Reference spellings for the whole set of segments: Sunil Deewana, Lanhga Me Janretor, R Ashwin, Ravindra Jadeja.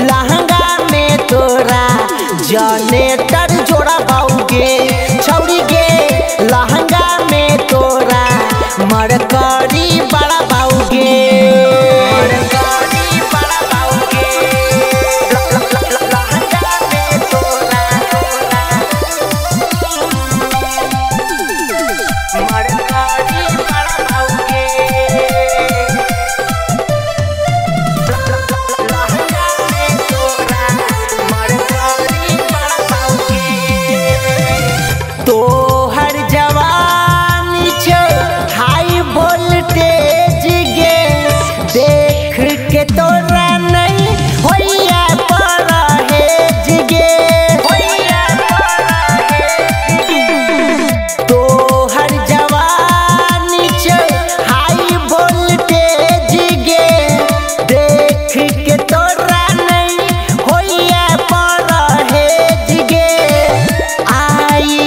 लहंगा में तोरा जनेटर जोड़ा बाऊगे छौरी के, लहंगा में तोरा मरकरी बड़ा बाऊगे, मरकरी बड़ा बाऊगे, लहंगा में तोरा मरकरी बड़ा बाऊगे। तोहर जवानी छो हाई वोल्टेज गे, देख के तोरा नहीं होइया परहेज गे, होइया परहेज। तोहर जवानी छो हाई वोल्टेज गे, देख के तोरा नहीं होइया परहेज गे। आई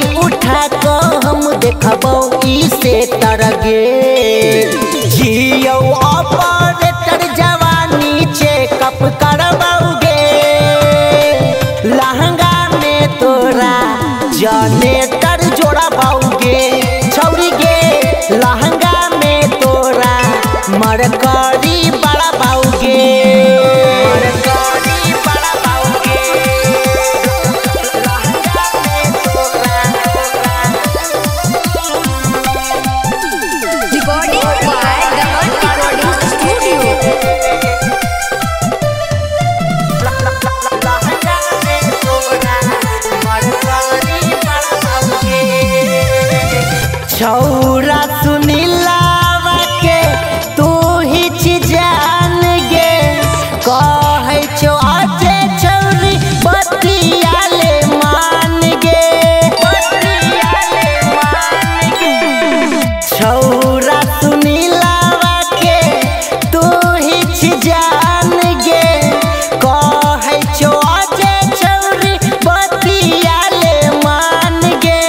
को हम देखबो इसे तरगे जियो ऑपरेटर जवानी चेकअप करबाऊगे, लहंगा में तोरा जनेटर जोड़ा बाऊगे छौरी गे, लहंगा में तोरा मरकरी बड़ा बाऊगे, मरकरी बड़ा बाऊगे। छौरा सुनीलावा के तू ही चीज जान गे, कहे छो आजे छौरी बतियाले मान गे, बतियाले मान गे। छौरा सुनीलावा के तू ही चीज जान गे, कहे छो आजे छौरी बतियाले मान गे।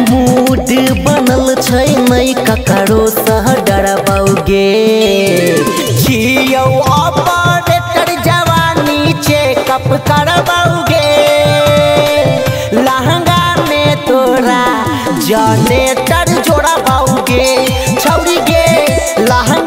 मूड नहीं ककरो सह डरबाऊगे जियो ऑपरेटर जवानी चेकअप करबाऊगे, लहंगा में तोरा जनेटर जोड़ा बाऊगे छौरी गे, लहंगा